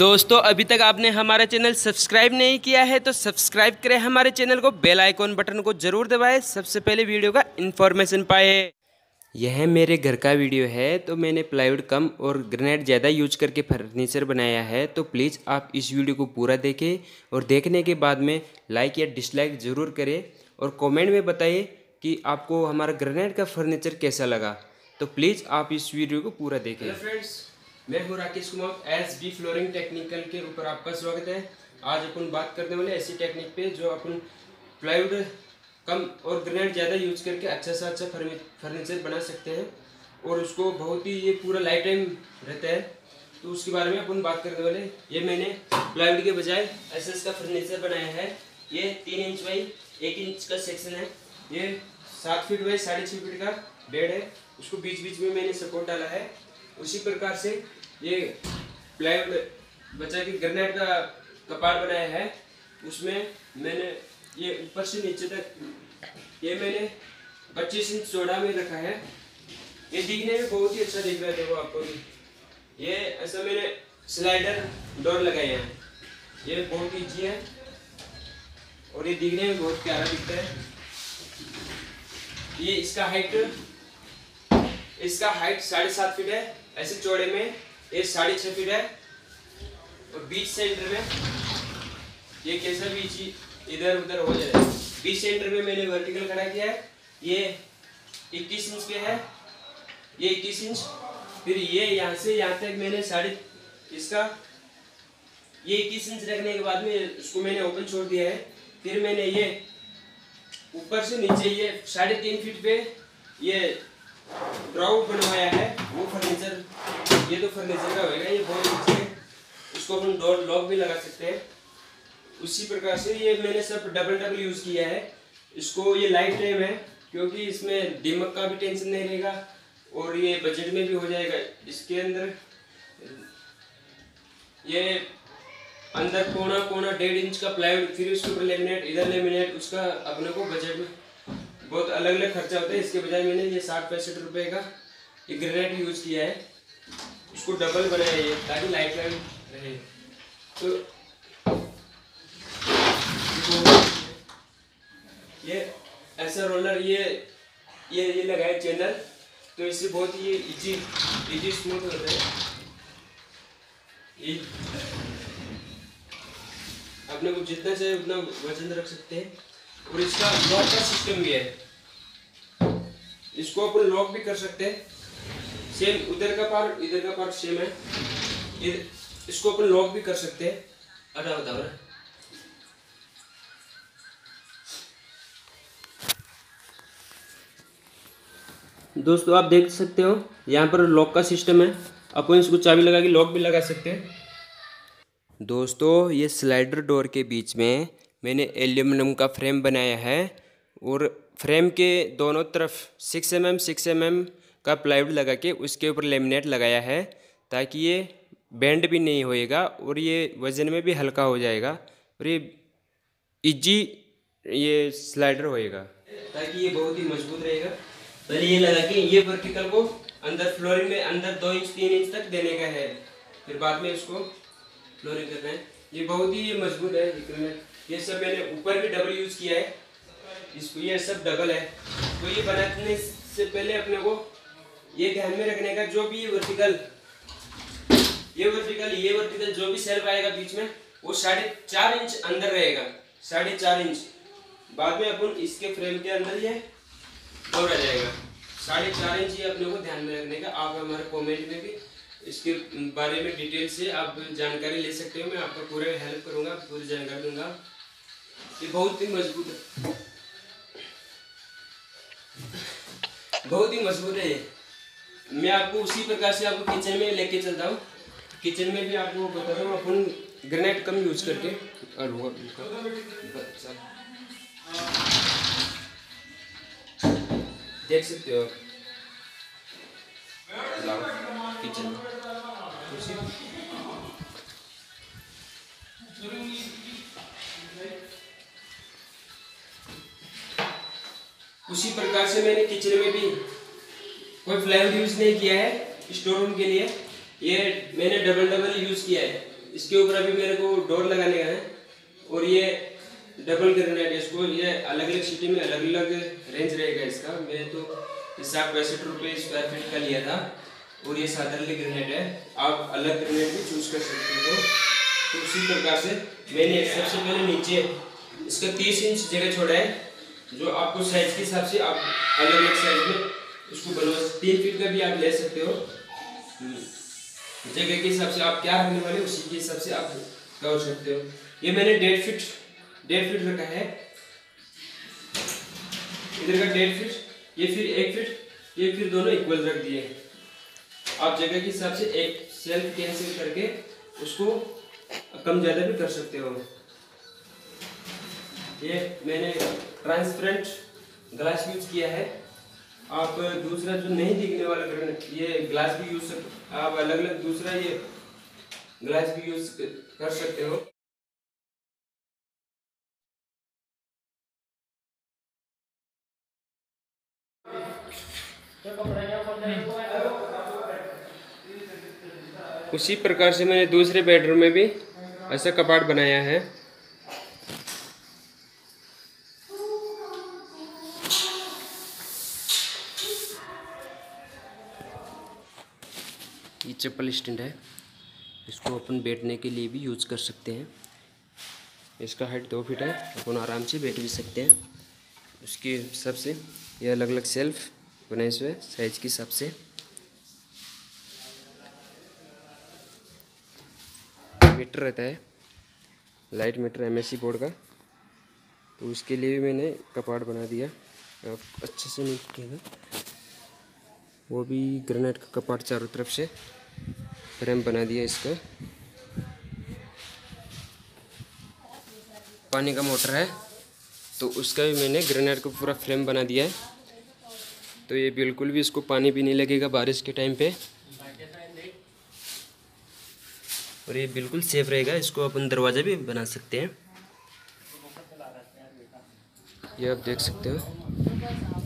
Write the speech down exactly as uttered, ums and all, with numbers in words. दोस्तों अभी तक आपने हमारा चैनल सब्सक्राइब नहीं किया है तो सब्सक्राइब करें हमारे चैनल को, बेल आइकॉन बटन को जरूर दबाएं, सबसे पहले वीडियो का इन्फॉर्मेशन पाएं। यह मेरे घर का वीडियो है तो मैंने प्लाईवुड कम और ग्रेनाइट ज़्यादा यूज करके फर्नीचर बनाया है, तो प्लीज़ आप इस वीडियो को पूरा देखें और देखने के बाद में लाइक या डिसलाइक ज़रूर करें और कॉमेंट में बताइए कि आपको हमारा ग्रेनाइट का फर्नीचर कैसा लगा। तो प्लीज़ आप इस वीडियो को पूरा देखें। हेलो फ्रेंड्स, मैं हूँ Rakesh Kumar, S B flooring technical के ऊपर आपका स्वागत है। आज अपन बात करने वाले ऐसी टेक्निक पे जो अपन प्लाईवुड कम और ग्रेनाइट ज़्यादा यूज करके अच्छा सा अच्छा फर्नीचर बना सकते हैं और उसको बहुत ही ये पूरा लाइफ टाइम रहता है, तो उसके बारे में अपन बात करने वाले। ये मैंने प्लाईवुड के बजाय ऐसा इसका फर्नीचर बनाया है। ये तीन इंच बाई एक इंच का सेक्शन है, ये सात फीट बाई साढ़े छः फीट का बेड है, उसको बीच बीच में मैंने सपोर्ट डाला है। उसी प्रकार से ये प्लाईवुड बचा के ग्रेनाइट का कपाट बनाया है, उसमें मैंने ये ऊपर से नीचे तक ये मैंने पच्चीस इंच चौड़ा में रखा है। ये दिखने में बहुत ही अच्छा दिख रहा है, देखो आपको भी। ये ऐसा मैंने स्लाइडर डोर लगाए हैं, ये बहुत ईजी है और ये दिखने में बहुत प्यारा दिखता है। ये इसका हाइट इसका हाइट साढ़े सात फीट है, ऐसे चौड़े में ये साढ़े छः फीट है और बीच सेंटर में ये कैसा भी चीज इधर उधर हो जाए। बीच सेंटर में मैंने वर्टिकल खड़ा किया है, ये इक्कीस इंच पे है, ये इक्कीस इंच। फिर ये यहाँ से यहाँ तक मैंने साढ़े इसका ये इक्कीस इंच रखने के बाद में उसको मैंने ओपन छोड़ दिया है। फिर मैंने ये ऊपर से नीचे ये साढ़े तीन फीट पे ये ड्राउट बनवाया है, वो फर्नीचर। ये तो फर्नीचर का होगा, ये बहुत अच्छा है, उसको अपन डोर लॉक भी लगा सकते हैं। उसी प्रकार से ये मैंने सब डबल डबल यूज़ किया है, इसको ये लाइफ टाइम है क्योंकि इसमें दीमक का भी टेंशन नहीं रहेगा और ये बजट में भी हो जाएगा। इसके अंदर ये अंदर कोना कोना डेढ़ इंच का प्लाईवुड, फिर उसके ऊपर लेमिनेट, इधर लेमिनेट, उसका अपने को बजट में बहुत अलग अलग खर्चा होता है। इसके बजाय मैंने ये साठ पैंसठ रुपये का ये ग्रेनाइट यूज़ किया है, उसको डबल बनाया है ताकि लाइफ टाइम रहे। तो ये ऐसा रोलर ये ये ये लगाया चैनल, तो इससे बहुत ही इजी इजी स्मूथ होता है। अपने को जितना चाहिए उतना वजन रख सकते हैं और इसका लॉक का सिस्टम भी है, इसको अपन लॉक भी कर सकते हैं। सेम उधर का पार्ट इधर का पार्ट सेम है, इसको अपन लॉक भी कर सकते हैं। अदा बताओ ना, दोस्तों आप देख सकते हो यहाँ पर लॉक का सिस्टम है, अपन इसको चाबी लगा के लॉक भी लगा सकते हैं। दोस्तों ये स्लाइडर डोर के बीच में मैंने एल्यूमिनियम का फ्रेम बनाया है और फ्रेम के दोनों तरफ six M M six M M का प्लाईवुड लगा के उसके ऊपर लेमिनेट लगाया है, ताकि ये बेंड भी नहीं होएगा और ये वज़न में भी हल्का हो जाएगा और ये इजी ये स्लाइडर होएगा, ताकि ये बहुत ही मजबूत रहेगा। पहले ये लगा के ये वर्टिकल को अंदर फ्लोरिंग में अंदर दो इंच तीन इंच तक देने का है, फिर बाद में इसको फ्लोरिंग करना है। ये बहुत ही मजबूत है। ये सब मैंने ऊपर भी डबल यूज़ किया है, इसको ये सब डबल है। तो ये बनाने से पहले अपने को ये ध्यान में रखने का, जो भी वर्टिकल ये वर्टिकल ये वर्टिकल जो भी सेल्फ आएगा बीच में, वो साढ़े चार इंच अंदर रहेगा, साढ़े चार इंच। बाद में अपन इसके फ्रेम के अंदर ये और आ जाएगा साढ़े चार इंच। ये अपने को ध्यान में रखने का। आप हमारे कॉमेंट में भी इसके बारे में डिटेल से आप जानकारी ले सकते हो, मैं आपको पूरे हेल्प करूँगा, पूरी जानकारी दूंगा। ये बहुत ही मजबूत है, बहुत ही मजबूत है ये। मैं आपको उसी प्रकार से आपको किचन में लेके चलता हूँ। किचन में भी आपको बता रहा हूँ, अपन ग्रेनाइट कम यूज करके देख सकते हो किचन में। उसी प्रकार से मैंने किचन में भी कोई प्लाईवुड यूज नहीं किया है स्टोर रूम के लिए, ये मैंने डबल डबल यूज किया है। इसके ऊपर अभी मेरे को डोर लगाने का है। और ये डबल ग्रेनाइट, इसको ये अलग अलग सिटी में अलग अलग रेंज रहेगा इसका। मैं तो हिसाब पैंसठ रुपये स्क्वायर फीट का लिया था। और ये साधारण ग्रेनाइट है, आप अलग ग्रेनाइट भी चूज कर सकते हो। तो उसी प्रकार से मैंने सबसे पहले नीचे इसका तीस इंच जगह छोड़ा है, जो आपको साइज के हिसाब से आप अलग अलग साइज में उसको बनवा सकते। तीन फीट का भी आप ले सकते हो, जगह के हिसाब से आप क्या रखने वाले उसी के हिसाब से आप कर सकते हो। ये मैंने डेढ़ फीट डेढ़ फीट रखा है, इधर का डेढ़ फीट, ये फिर एक फीट, ये फिर दोनों इक्वल रख दिए। आप जगह के हिसाब से एक सेल्फ कैंसिल करके उसको कम ज़्यादा भी कर सकते हो। ये मैंने ट्रांसपेरेंट ग्लास यूज किया है। आप दूसरा जो नहीं दिखने वाला ग्रेनाइट ये ग्लास भी यूज कर, आप अलग अलग दूसरा ये ग्लास भी यूज कर सकते हो। उसी प्रकार से मैंने दूसरे बेडरूम में भी ऐसा कपाट बनाया है। ये चप्पल स्टैंड है, इसको अपन बैठने के लिए भी यूज कर सकते हैं। इसका हाइट दो फीट है, अपन आराम से बैठ भी सकते हैं। उसके हिसाब से ये अलग अलग सेल्फ बनाए हुए साइज के हिसाब से। मीटर रहता है, लाइट मीटर एमएससी बोर्ड का, तो उसके लिए भी मैंने कपाट बना दिया। आप अच्छे से नहीं, वो भी ग्रेनाइट का कपाट चारों तरफ से फ्रेम बना दिया इसका। पानी का मोटर है, तो उसका भी मैंने ग्रेनाइट को पूरा फ्रेम बना दिया है। तो ये बिल्कुल भी इसको पानी भी नहीं लगेगा बारिश के टाइम पे, और ये बिल्कुल सेफ रहेगा। इसको अपन दरवाज़ा भी बना सकते हैं, ये आप देख सकते हो।